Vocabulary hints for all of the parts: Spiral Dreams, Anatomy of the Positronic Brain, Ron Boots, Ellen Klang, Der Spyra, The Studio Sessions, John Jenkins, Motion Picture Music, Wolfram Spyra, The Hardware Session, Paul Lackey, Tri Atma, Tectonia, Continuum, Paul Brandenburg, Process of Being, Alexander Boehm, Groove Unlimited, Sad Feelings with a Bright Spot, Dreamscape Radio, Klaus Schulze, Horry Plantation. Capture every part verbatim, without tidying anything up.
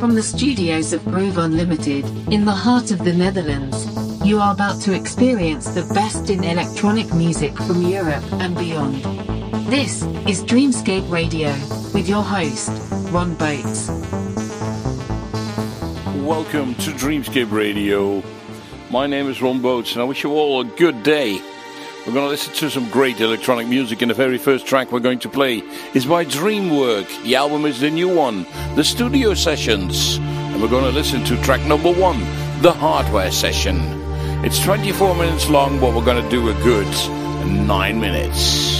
From the studios of Groove Unlimited, in the heart of the Netherlands, you are about to experience the best in electronic music from Europe and beyond. This is Dreamscape Radio, with your host, Ron Boots. Welcome to Dreamscape Radio. My name is Ron Boots and I wish you all a good day. We're going to listen to some great electronic music, and the very first track we're going to play is by Dreamwork. The album is the new one, The Studio Sessions. And we're going to listen to track number one, The Hardware Session. It's twenty-four minutes long, but we're going to do a good nine minutes.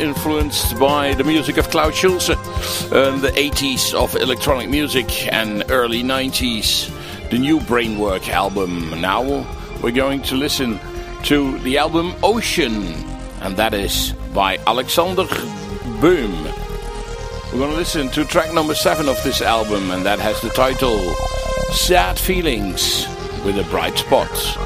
influenced by the music of Klaus Schulze, um, the eighties of electronic music and early nineties, the new Brainwork album. Now we're going to listen to the album Ocean, and that is by Alexander Boehm. We're going to listen to track number seven of this album, and that has the title Sad Feelings with a Bright Spot.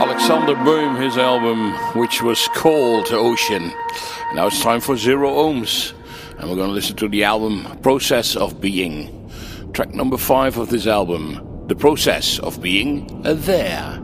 Alexander Boehm, his album, which was called Ocean. Now it's time for Zero Ohms, and we're going to listen to the album Process of Being. Track number five of this album, The Process of Being There.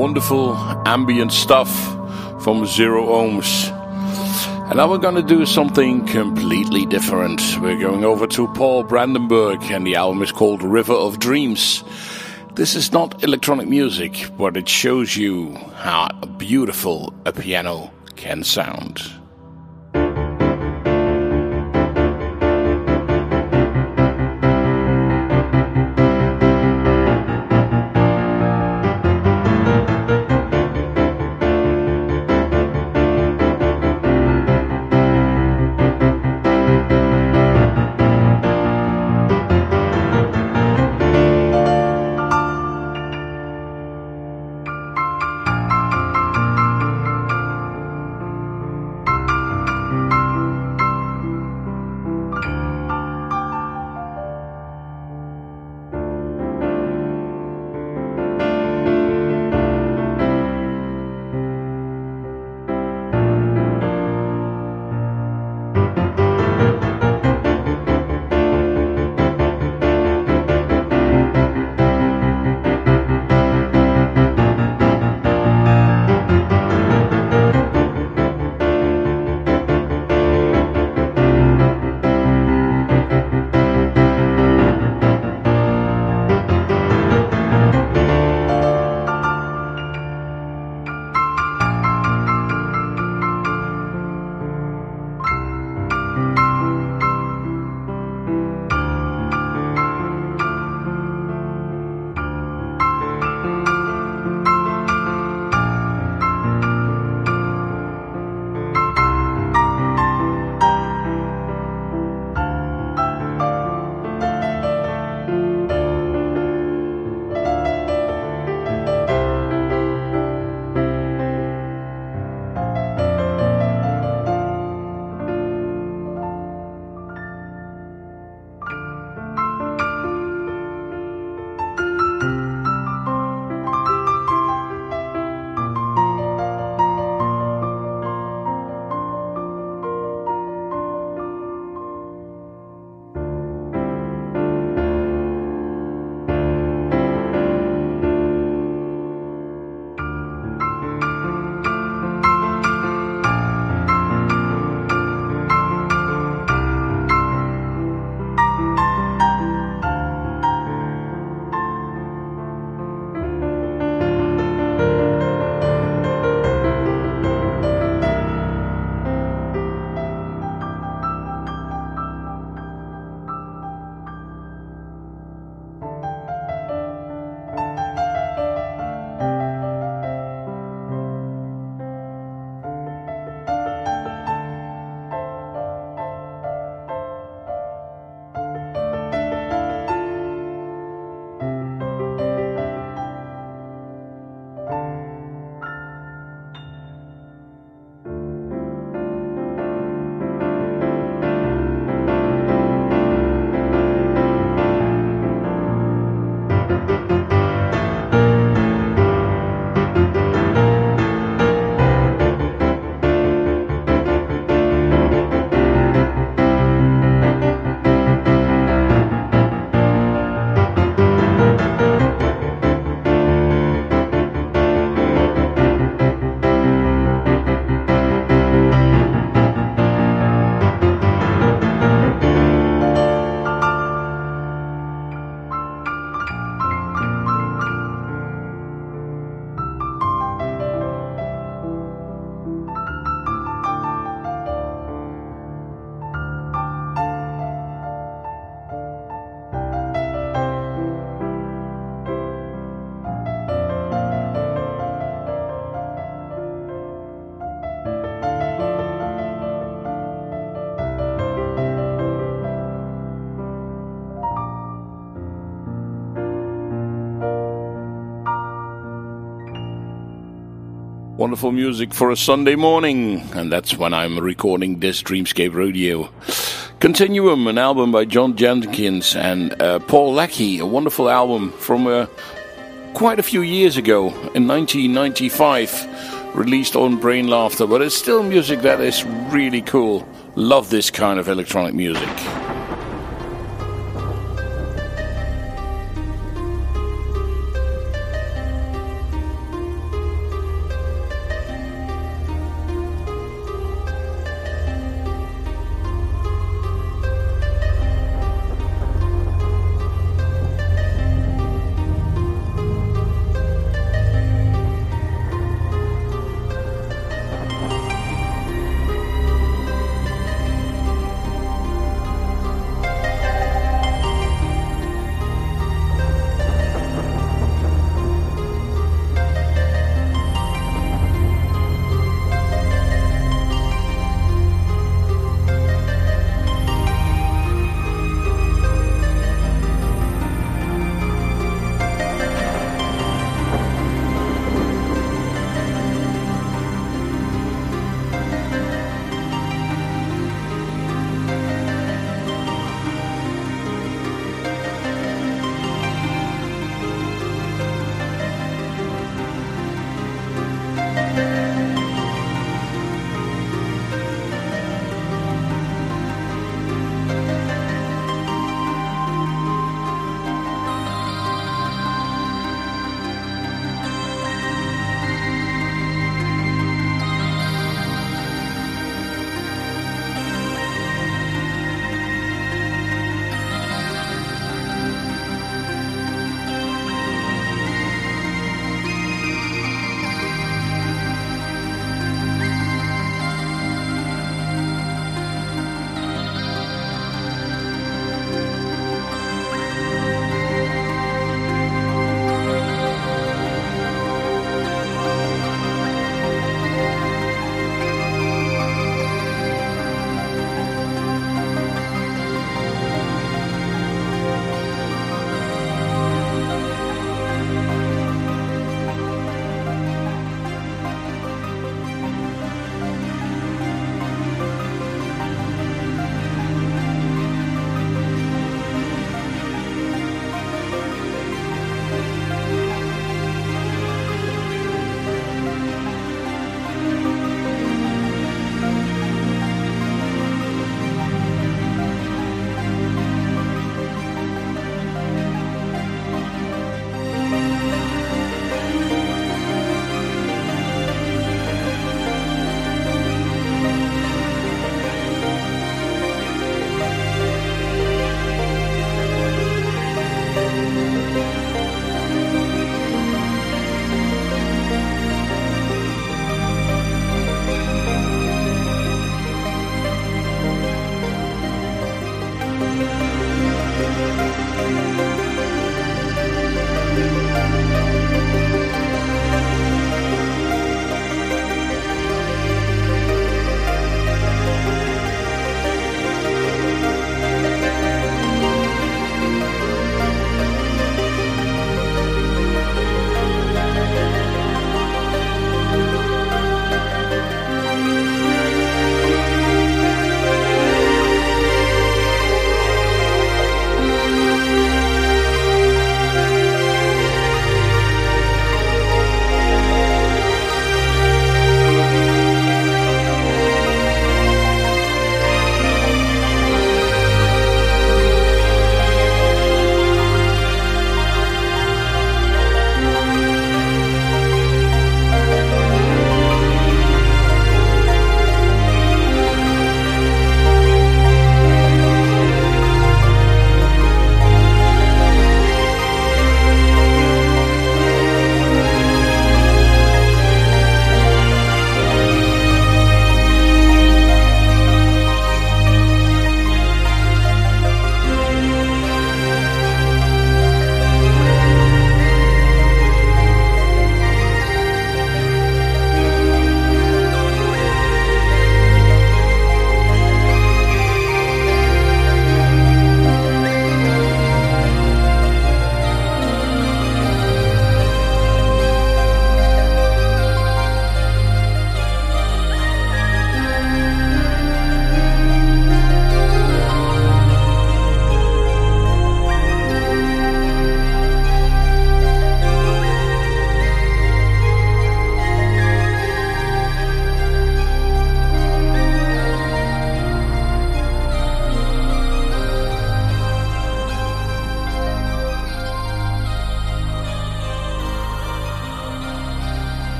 wonderful ambient stuff from Zero Ohms. And now we're going to do something completely different. We're going over to Paul Brandenburg, and the album is called River of Dreams. This is not electronic music, but it shows you how beautiful a piano can sound. Wonderful music for a Sunday morning, and that's when I'm recording this Dreamscape Radio. Continuum, an album by John Jenkins and uh, Paul Lackey, a wonderful album from uh, quite a few years ago, in nineteen ninety-five, released on Brain Laughter, but it's still music that is really cool. Love this kind of electronic music.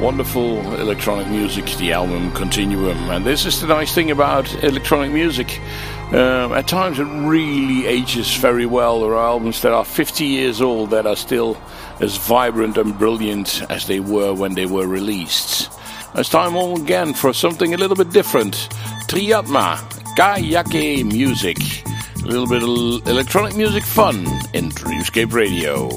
wonderful electronic music, the album Continuum. And this is the nice thing about electronic music. Um, at times it really ages very well. There are albums that are fifty years old that are still as vibrant and brilliant as they were when they were released. It's time all again for something a little bit different. Tri Atma, Ka Jake Music. A little bit of electronic music fun in Dreamscape Radio.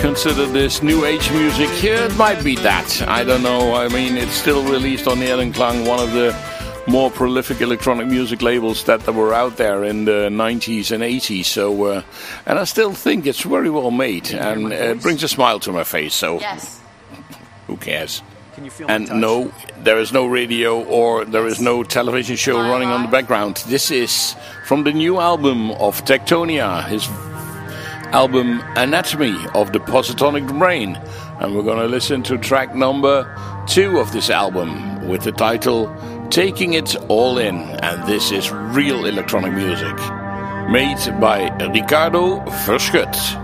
Consider this new age music here. Yeah, it might be that. I don't know. I mean, it's still released on the Ellen Klang, one of the more prolific electronic music labels that were out there in the nineties and eighties. So, uh, and I still think it's very well made, and uh, it brings a smile to my face. So, yes. Who cares? Can you feel and no, there is no radio or there is no television show uh-huh. running on the background. This is from the new album of Tectonia. His album Anatomy of the Positronic Brain, and we're going to listen to track number two of this album, with the title Taking It All In, and this is real electronic music made by Ricardo Verschut.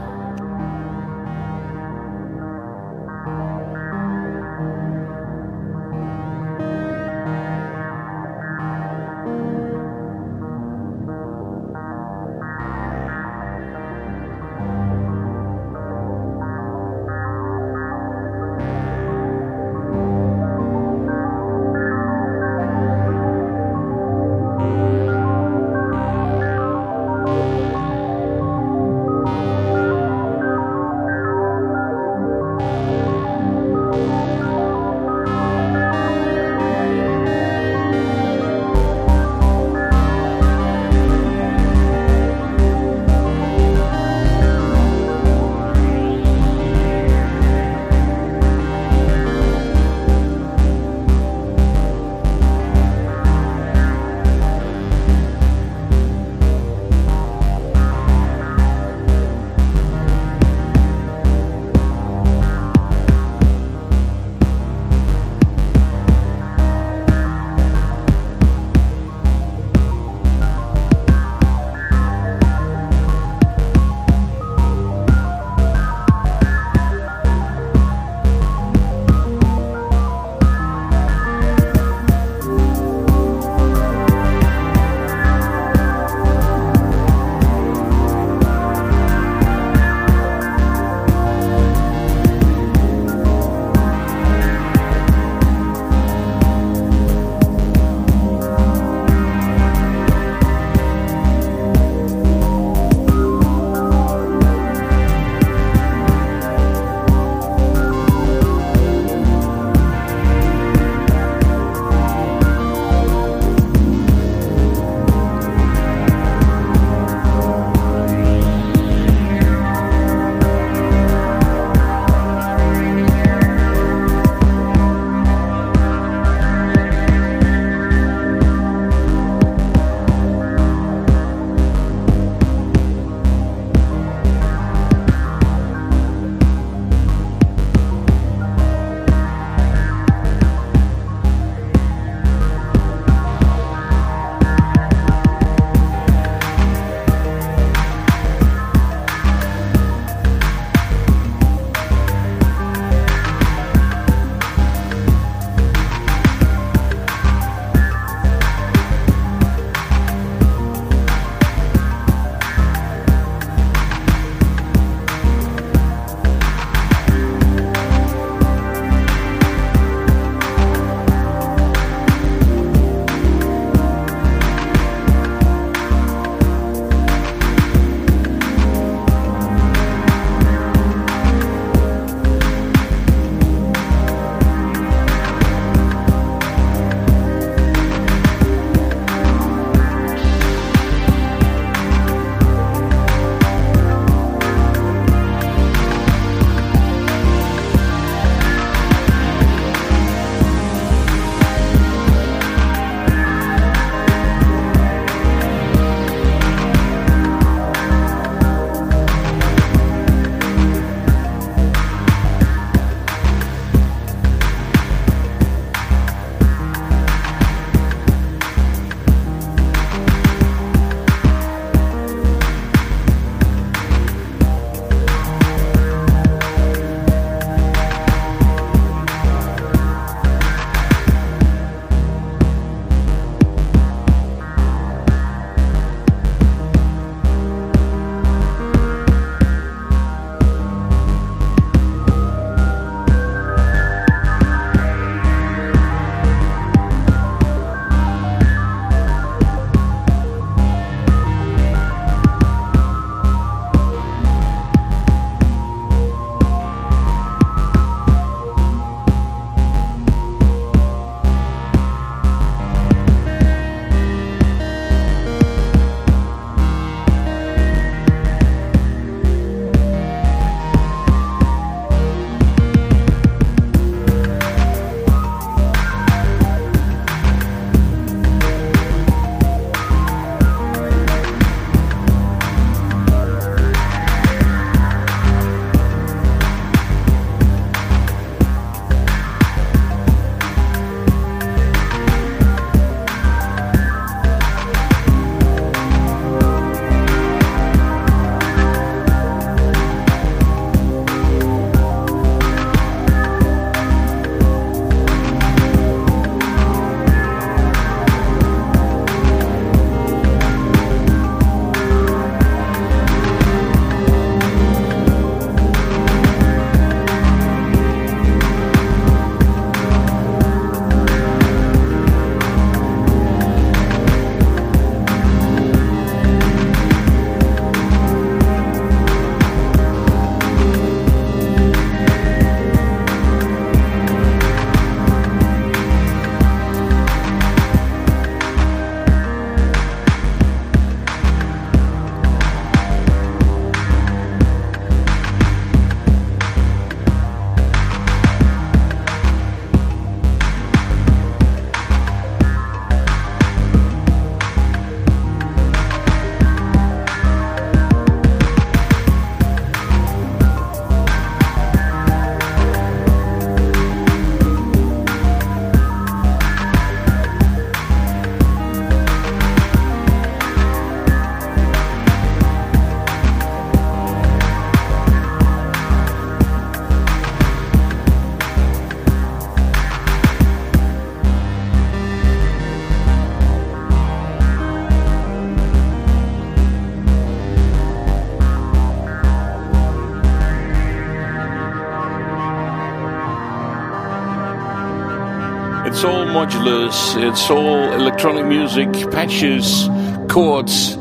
it's all modulus, it's all electronic music, patches, chords,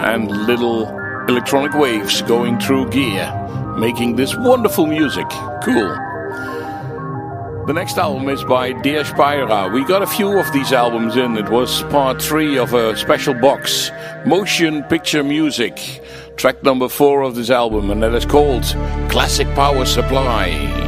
and little electronic waves going through gear, making this wonderful music cool. The next album is by Der Spyra. We got a few of these albums in. It was part three of a special box, Motion Picture Music, track number four of this album, and that is called Classic Power Supply.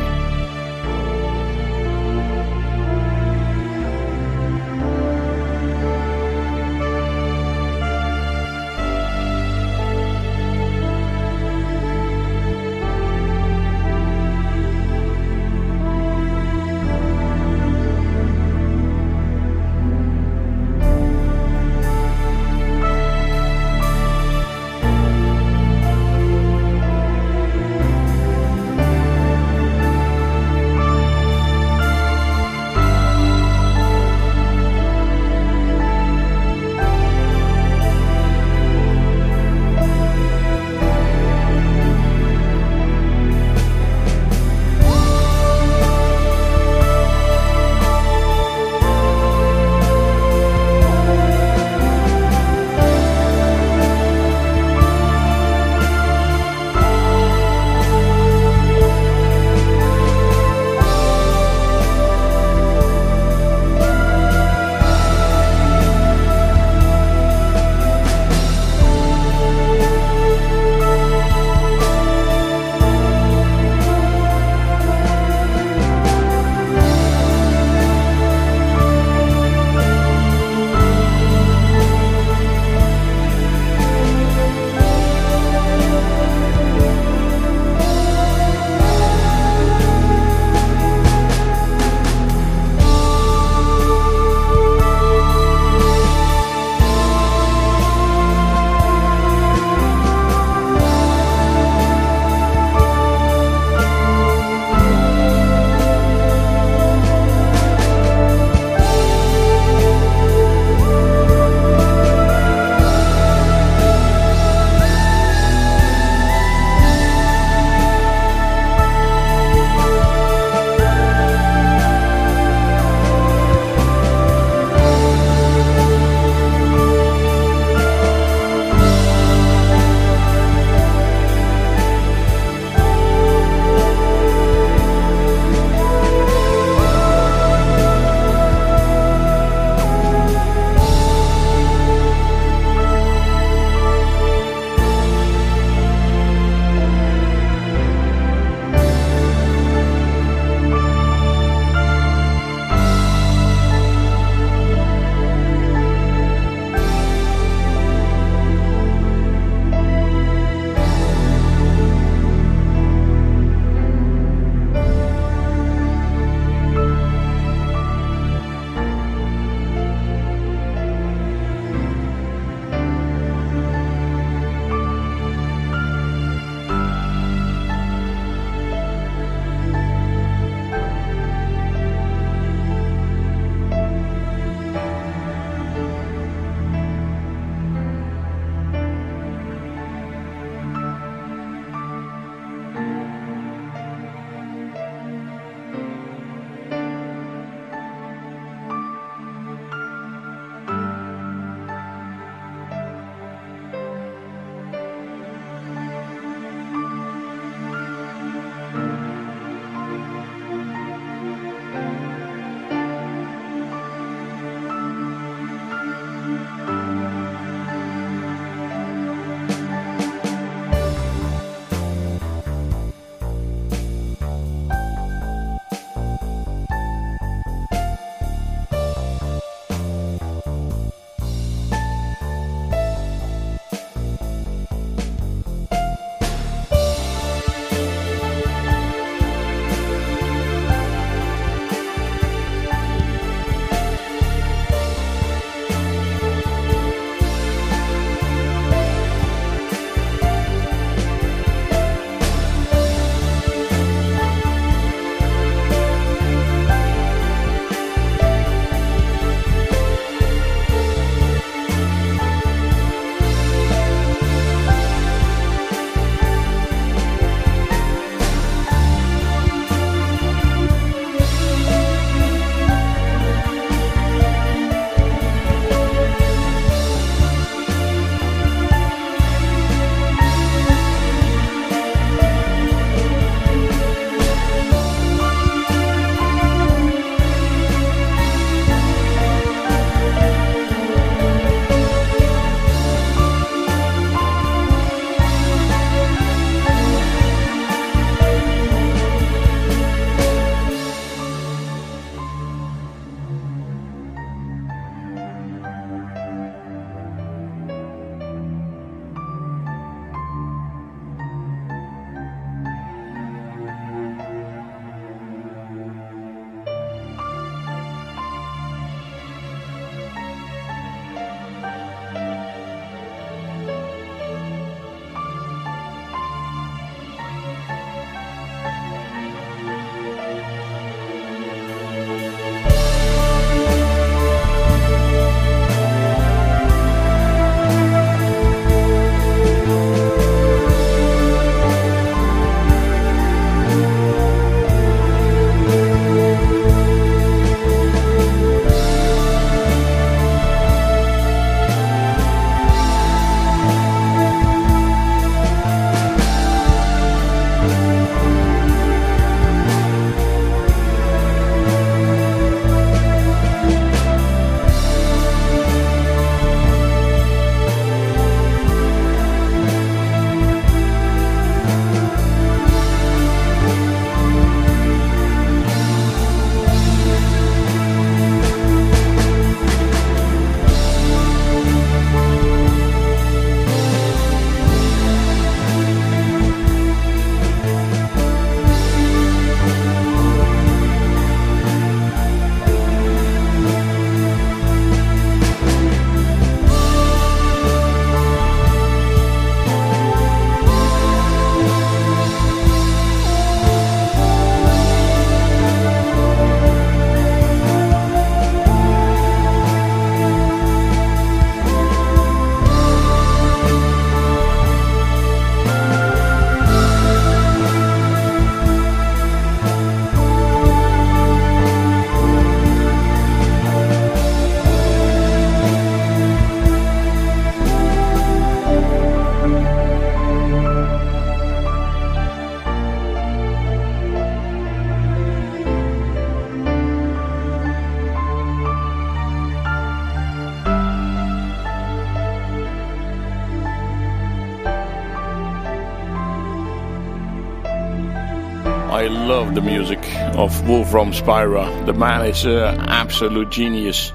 I love the music of Wolfram Spyra. The man is an absolute genius,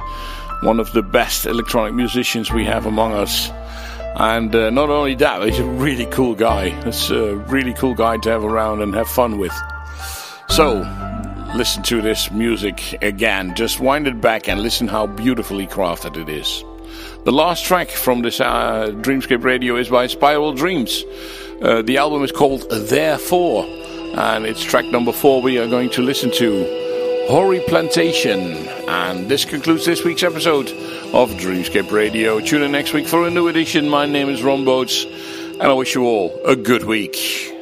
one of the best electronic musicians we have among us. And uh, not only that, he's a really cool guy. It's a really cool guy to have around and have fun with. So, listen to this music again. Just wind it back and listen how beautifully crafted it is. The last track from this uh, Dreamscape Radio is by Spiral Dreams. Uh, the album is called Therefore, and it's track number four we are going to listen to, Horry Plantation. And this concludes this week's episode of Dreamscape Radio. Tune in next week for a new edition. My name is Ron Boots, and I wish you all a good week.